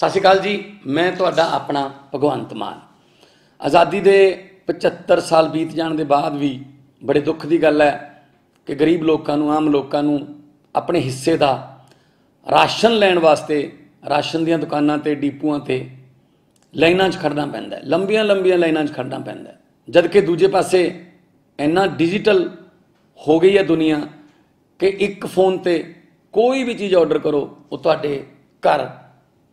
सत श्री अकाल जी, मैं तुहाडा अपना भगवंत मान। आज़ादी के 75 साल बीत जाने के बाद भी बड़े दुख की गल है कि गरीब लोगों को, आम लोगों को अपने हिस्से का राशन लैण वास्ते राशन दी दुकानां ते डिपूआं ते लाइनां 'च खड़ना पैंदा है, लंबियां लंबियां लाइनां 'च खड़ना पैंदा है। जबकि दूजे पासे इन्ना डिजिटल हो गई है दुनिया कि एक फोन ते कोई भी चीज़ ऑर्डर करो वो तुहाडे घर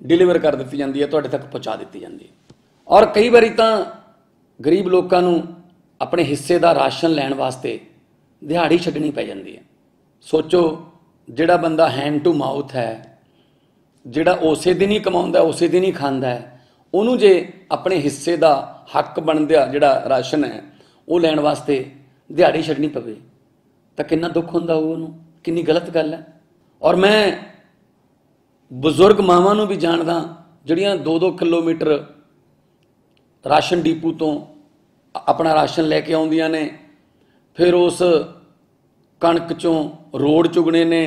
डिलीवर कर दी जाती है, तुहाडे तक पहुँचा दी जाती है। और कई बारी तो गरीब लोगों को अपने हिस्से का राशन लैण वास्ते दिहाड़ी छड्डनी पै जाती है। सोचो, जिहड़ा बंदा हैंड टू माउथ है, जिहड़ा उस दिन ही कमाउंदा उस दिन ही खांदा है, उन्होंने जे अपने हिस्से का हक बनदा जिहड़ा राशन है वो लैण वास्ते दिहाड़ी छड्डनी पवे तो कितना दुख हुंदा होऊ, उन्होंने कितनी गलत गल है। और मैं बजुर्ग मावां नूं भी जानदा जिहड़ियां 2-2 किलोमीटर राशन डिपू तो अपना राशन लैके आउंदियां ने, फिर उस कणक चों रोड़ चुगने ने,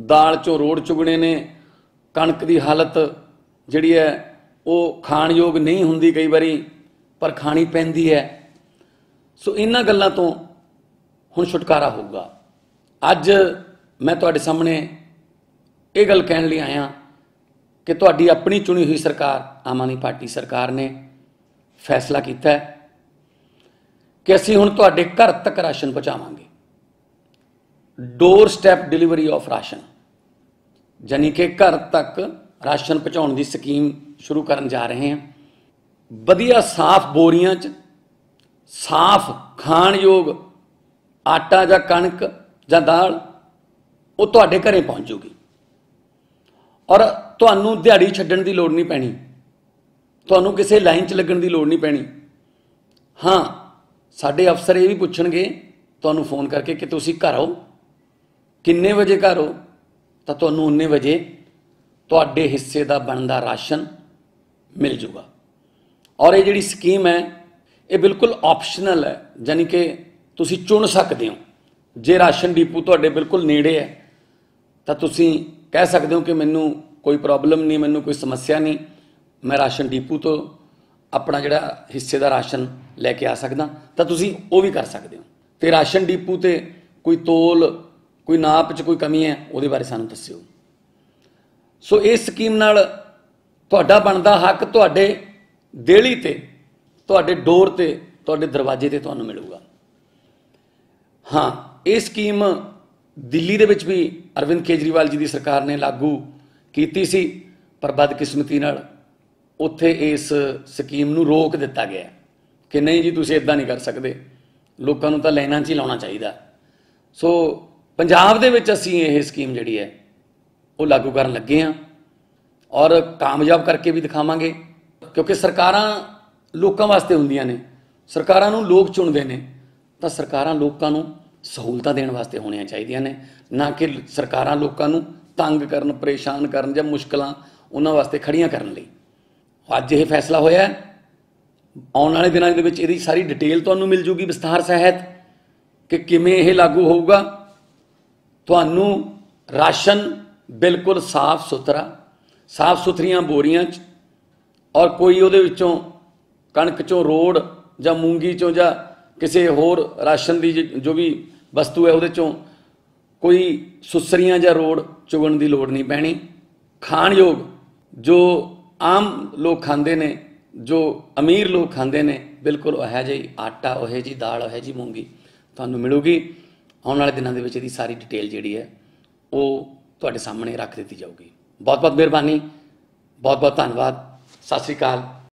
दाल चों रोड़ चुगने ने। कणक की हालत जिहड़ी है वो खाण योग नहीं हुंदी कई बारी, पर खानी पैंदी है। सो इन्हां गल्लां तों हुण छुटकारा होगा। अज मैं तुहाडे सामने ये गल कहण लई आया कि तुहाडी अपनी चुनी हुई सरकार, आम आदमी पार्टी सरकार ने फैसला कीता है कि असीं हुण तुहाडे घर तक राशन पहुँचावांगे। Door step delivery of ration, यानी कि घर तक राशन पहुँचाने की स्कीम शुरू करन जा रहे हैं। वधिया साफ बोरियां च साफ खाण योग आटा या कणक या दाल वो तुहाडे घरें पहुँच जूगी और तुहानूं दिहाड़ी छड्डण दी लोड़ नहीं पैणी, तुहानूं किसी लाइन च लगण दी लोड़ नहीं पैणी। हाँ, साडे अफसर ये भी पूछणगे तुहानूं फोन करके कि तुसीं घर आओ, किन्ने वजे घर हो तो तुहानूं उन्ने वजे तुहाडे हिस्से का बनदा राशन मिल जूगा। और ये जिहड़ी स्कीम है ये बिल्कुल ऑप्शनल है, यानी कि तुसीं चुन सकदे हो। जे राशन डिपू तुहाडे बिल्कुल नेड़े है तो तुसीं कह सकदे हो कि मैनूं कोई प्रॉब्लम नहीं, मैनूं कोई समस्या नहीं, मैं राशन डिपू तो अपना जिहड़ा हिस्से का राशन लैके आ सकदा, तो तुसीं वो भी कर सकदे हो। तो राशन डिपू ते कोई तोल कोई नाप च कोई कमी है वो बारे सानूं दस्सिओ। सो इस स्कीम नाल तुहाडा बनदा हक तुहाडे देहली ते तुहाडे डोर ते तुहाडे दरवाजे ते तुहानूं मिलूगा। हाँ, ये स्कीम दिल्ली दे विच भी अरविंद केजरीवाल जी की सरकार ने लागू कीती सी, पर बदकिस्मती नाल उत्थे इस स्कीम नूं रोक दिता गया कि नहीं जी तुसीं इदां नहीं कर सकते, लोगों नूं तां लाइनां 'च ही लाउणा चाहीदा। सो पंजाब दे विच असीं यह स्कीम जिहड़ी है वो लागू करन लगे हाँ और कामयाब करके भी दिखावांगे, क्योंकि सरकारां लोकां वास्ते हुंदियां ने, सरकारां नूं लोक चुणदे ने, तां सरकारां लोकां नूं सहूलतां देण वास्ते होणियां चाहीदियां ने, ना कि सरकारां लोकां नूं तंग करन, परेशान करन जां मुश्कलां उन्हां वास्ते खड़ियां करन लई। अज यह फैसला होया, आने वाले दिनों के सारी डिटेल तो मिल जूगी विस्तार सहित कि किमें यह लागू होगा। तो राशन बिल्कुल साफ सुथरा, साफ सुथरिया बोरियां और कोई उहदे विचों कणक चों रोड़ या मूंगी चों या किसी होर राशन की जो भी वस्तु है उहदे चों कोई सुसरियां या रोड़ चुगण की लोड़ नहीं पैनी। खाण योग जो आम लोग खांदे ने, जो अमीर लोग खांदे ने, बिल्कुल उह जिही आटा, उह जी दाल, उह जी मूंगी तुहानूं मिलूगी। आने वाले दिनों के इहदी सारी डिटेल जिहड़ी है वो तुहाडे सामने रख दी जाऊगी। बहुत बहुत मेहरबानी, बहुत बहुत धन्नवाद। सत श्री अकाल।